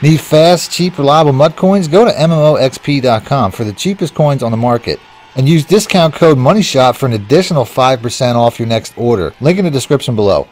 Need fast, cheap, reliable mud coins? Go to MMOXP.com for the cheapest coins on the market. And use discount code MONEYSHOT for an additional 5% off your next order. Link in the description below.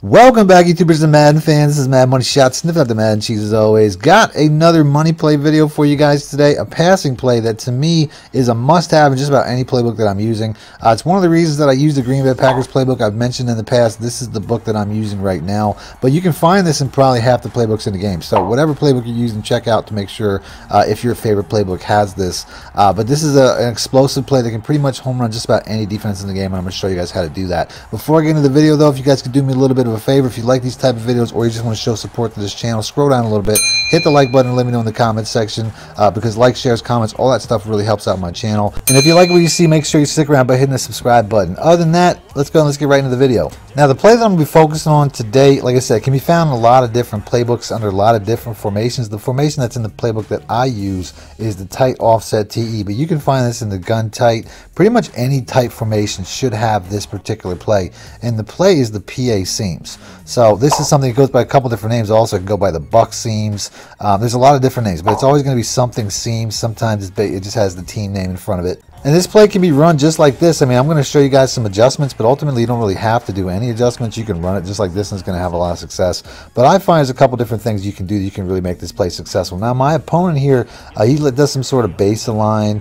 Welcome back, YouTubers and Madden fans. This is Mad Money Shot, sniffing out the Madden cheese as always. Got another money play video for you guys today. A passing play that to me is a must-have in just about any playbook that I'm using. It's one of the reasons that I use the Green Bay Packers playbook. I've mentioned in the past, this is the book that I'm using right now. But you can find this in probably half the playbooks in the game. So whatever playbook you're using, check out to make sure if your favorite playbook has this. But this is an explosive play that can pretty much home run just about any defense in the game. And I'm going to show you guys how to do that. Before I get into the video, though, if you guys could do me a little bit of a favor, if you like these type of videos or you just want to show support to this channel, scroll down a little bit, hit the like button, and let me know in the comments section because likes, shares, comments, all that stuff really helps out my channel. And if you like what you see, make sure you stick around by hitting the subscribe button. Other than that, let's go and let's get right into the video. Now, the play that I'm going to be focusing on today, like I said, can be found in a lot of different playbooks under a lot of different formations. The formation that's in the playbook that I use is the tight offset TE, but you can find this in the gun tight. Pretty much any tight formation should have this particular play, and the play is the PA seam. So this is something that goes by a couple different names. Also, it can go by the buck seams. There's a lot of different names, but it's always going to be something seams. Sometimes it just has the team name in front of it. And this play can be run just like this. I mean, I'm going to show you guys some adjustments, but ultimately you don't really have to do any adjustments. You can run it just like this, and it's going to have a lot of success. But I find there's a couple different things you can do that you can really make this play successful. Now, my opponent here, he does some sort of baseline,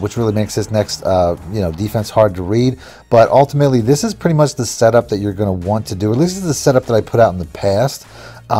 which really makes this next defense hard to read. But ultimately, this is pretty much the setup that you're going to want to do. At least this is the setup that I put out in the past.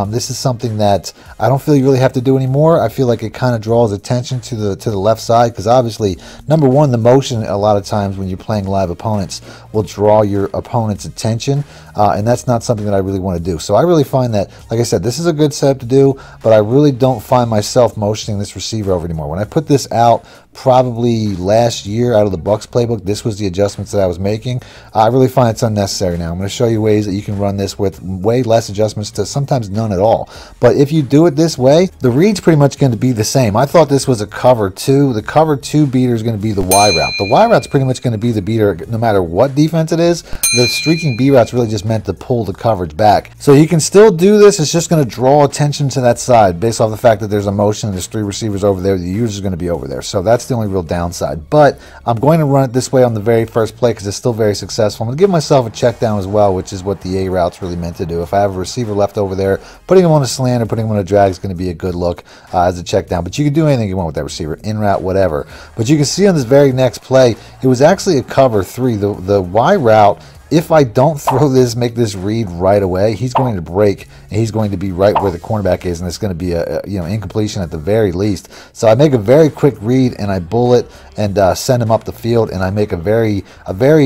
This is something that I don't feel you really have to do anymore. I feel like it kind of draws attention to the left side because obviously, number one, the motion a lot of times when you're playing live opponents will draw your opponent's attention, and that's not something that I really want to do. So I really find that, like I said, this is a good setup to do, but I really don't find myself motioning this receiver over anymore. When I put this out probably last year out of the BUCS playbook, this was the adjustments that I was making. I really find it's unnecessary now. I'm going to show you ways that you can run this with way less adjustments to sometimes none at all. But if you do it this way, the read's pretty much going to be the same. I thought this was a cover two. The cover two beater is going to be the Y route. The Y route's pretty much going to be the beater no matter what defense it is. The streaking B route's really just meant to pull the coverage back. So you can still do this. It's just going to draw attention to that side based off the fact that there's a motion and there's three receivers over there. The user's going to be over there. So that's the only real downside. But I'm going to run it this way on the very first play because it's still very successful. I'm going to give myself a check down as well, which is what the A route's really meant to do. If I have a receiver left over there, putting him on a slant or putting him on a drag is going to be a good look as a check down. But you can do anything you want with that receiver, in route, whatever. But you can see on this very next play, it was actually a cover three. The Y route, if I don't throw this, make this read right away, he's going to break and he's going to be right where the cornerback is, and it's going to be a incompletion at the very least. So I make a very quick read and I bullet and send him up the field, and I make a very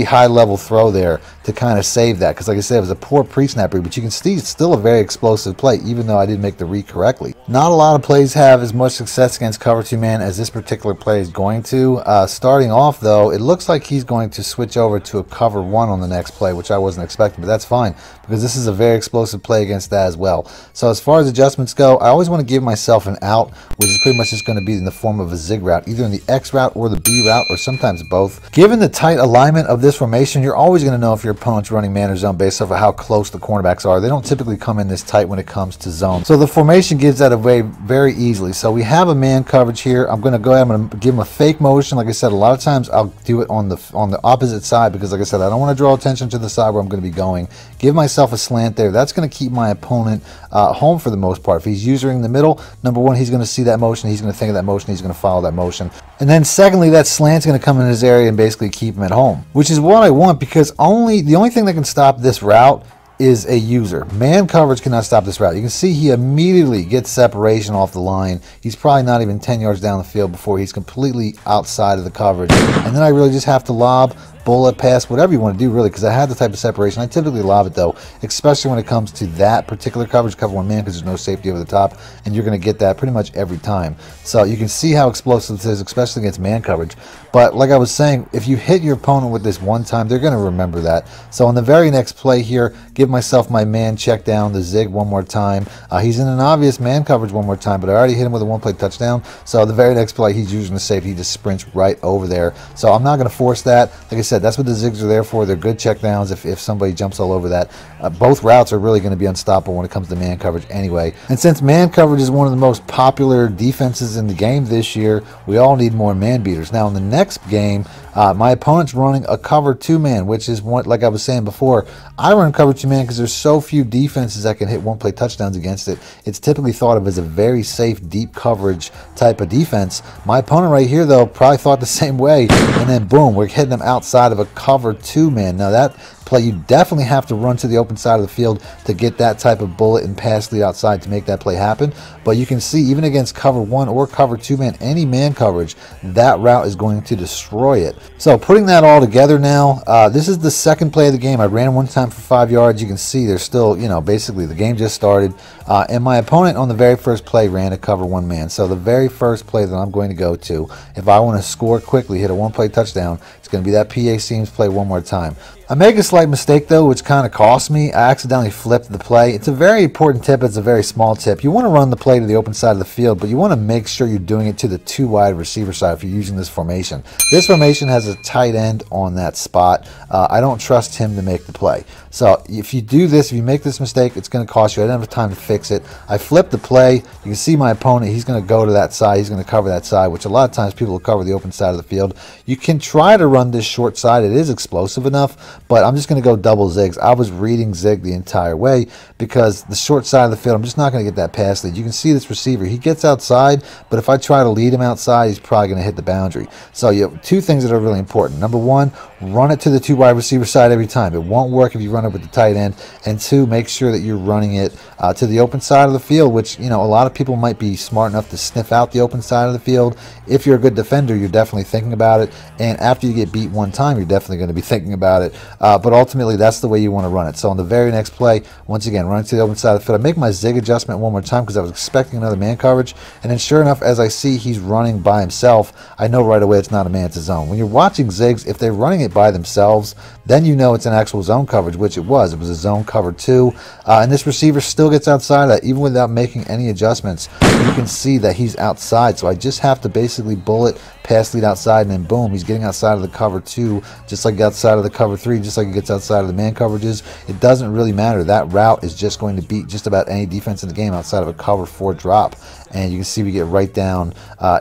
high level throw there to kind of save that because, like I said, it was a poor pre-snap read. But you can see it's still a very explosive play, even though I didn't make the read correctly. Not a lot of plays have as much success against cover two man as this particular play is going to. Starting off though, it looks like he's going to switch over to a cover one on the next play, which I wasn't expecting, but that's fine because this is a very explosive play against that as well. So as far as adjustments go, I always want to give myself an out, which is pretty much just going to be in the form of a zig route, either in the X route or the B route, or sometimes both. Given the tight alignment of this formation, you're always going to know if your opponent's running man or zone based off of how close the cornerbacks are. They don't typically come in this tight when it comes to zone. So the formation gives that away very easily. So we have a man coverage here. I'm going to go ahead and give him a fake motion. Like I said, a lot of times I'll do it on the opposite side because, like I said, I don't want to draw attention to the side where I'm going to be going. Give myself a slant there. That's going to keep my opponent home for the most part. If he's using the middle, number one, he's going to see that motion. He's going to think of that motion. He's going to follow that motion. And then secondly, that slant's going to come in his area and basically keep him at home, which is what I want because the only thing that can stop this route is a user. Man coverage cannot stop this route. You can see he immediately gets separation off the line. He's probably not even 10 yards down the field before he's completely outside of the coverage. And then I really just have to lob, bullet, pass, whatever you want to do really, because I have the type of separation. I typically lob it though, especially when it comes to that particular coverage, cover one man, because there's no safety over the top, and you're going to get that pretty much every time. So you can see how explosive this is, especially against man coverage. But like I was saying, if you hit your opponent with this one time, they're going to remember that. So on the very next play here, give myself my man check down, the zig one more time. He's in an obvious man coverage one more time, but I already hit him with a one play touchdown. So the very next play, he's using the safety, he just sprints right over there. So I'm not going to force that. Like I said, said, that's what the zigs are there for. They're good checkdowns if somebody jumps all over that. Both routes are really going to be unstoppable when it comes to man coverage anyway. And since man coverage is one of the most popular defenses in the game this year, we all need more man beaters. Now in the next game, my opponent's running a cover two man, which is one, like I was saying before, I run cover two man because there's so few defenses that can hit one play touchdowns against it. It's typically thought of as a very safe deep coverage type of defense. My opponent right here though probably thought the same way, and then boom, we're hitting them outside of a cover two man. Now that play, you definitely have to run to the open side of the field to get that type of bullet and pass lead outside to make that play happen. But you can see even against cover one or cover two man, any man coverage, that route is going to destroy it. So putting that all together now, this is the second play of the game. I ran one time for 5 yards. You can see there's still, you know, basically the game just started, and my opponent on the very first play ran a cover one man. So the very first play that I'm going to go to, if I want to score quickly, hit a one play touchdown, it's going to be that PA seams play one more time. I make a slight mistake though, which kind of cost me. I accidentally flipped the play. It's a very important tip. It's a very small tip. You want to run the play to the open side of the field, but you want to make sure you're doing it to the two wide receiver side if you're using this formation. This formation has a tight end on that spot. I don't trust him to make the play. So if you do this, if you make this mistake, it's going to cost you. I didn't have time to fix it. I flipped the play. You can see my opponent. He's going to go to that side. He's going to cover that side, which a lot of times people will cover the open side of the field. You can try to run this short side. It is explosive enough. But I'm just going to go double zigs. I was reading zig the entire way because the short side of the field, I'm just not going to get that pass lead. You can see this receiver. He gets outside, but if I try to lead him outside, he's probably going to hit the boundary. So you have two things that are really important. Number one, run it to the two wide receiver side every time. It won't work if you run it with the tight end. And two, make sure that you're running it to the open side of the field, which, you know, a lot of people might be smart enough to sniff out the open side of the field. If you're a good defender, you're definitely thinking about it. And after you get beat one time, you're definitely going to be thinking about it. But ultimately, that's the way you want to run it. So on the very next play, once again, running to the open side of the field. I make my zig adjustment one more time because I was expecting another man coverage. And then sure enough, as I see he's running by himself, I know right away it's not a man, it's a zone. When you're watching zigs, if they're running it by themselves, then you know it's an actual zone coverage, which it was. It was a zone cover two. And this receiver still gets outside that even without making any adjustments. You can see that he's outside. So I just have to basically bullet, pass lead outside, and then boom, he's getting outside of the cover two, just like outside of the cover three, just like it gets outside of the man coverages. It doesn't really matter. That route is just going to beat just about any defense in the game outside of a cover four drop. And you can see we get right down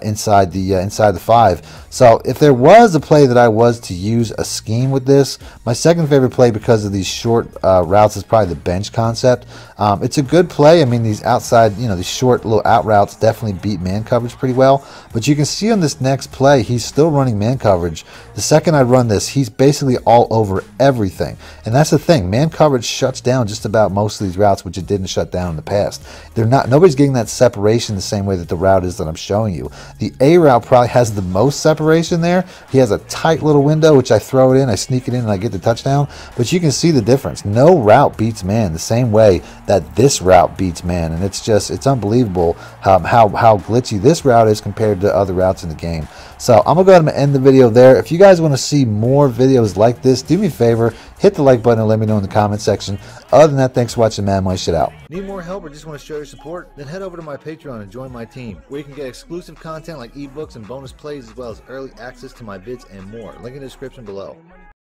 inside the five. So if there was a play that I was to use a scheme with this, my second favorite play because of these short routes is probably the bench concept. It's a good play. I mean, these outside, you know, these short little out routes definitely beat man coverage pretty well. But you can see on this next play, he's still running man coverage. The second I run this, he's basically all over everything. And that's the thing. Man coverage shuts down just about most of these routes, which it didn't shut down in the past. They're not, nobody's getting that separation the same way that the route is that I'm showing you. The A route probably has the most separation there. He has a tight little window, which I throw it in, I sneak it in, and I get the touchdown. But you can see the difference. No route beats man the same way that this route beats man. And it's just, it's unbelievable how glitchy this route is compared to other routes in the game. So I'm going to go ahead and end the video there. If you guys want to see more videos like this, do me a favor, hit the like button and let me know in the comment section. Other than that, thanks for watching Mad Money Shot out. Need more help or just want to show your support? Then head over to my Patreon and join my team, where you can get exclusive content like ebooks and bonus plays, as well as early access to my vids and more. Link in the description below.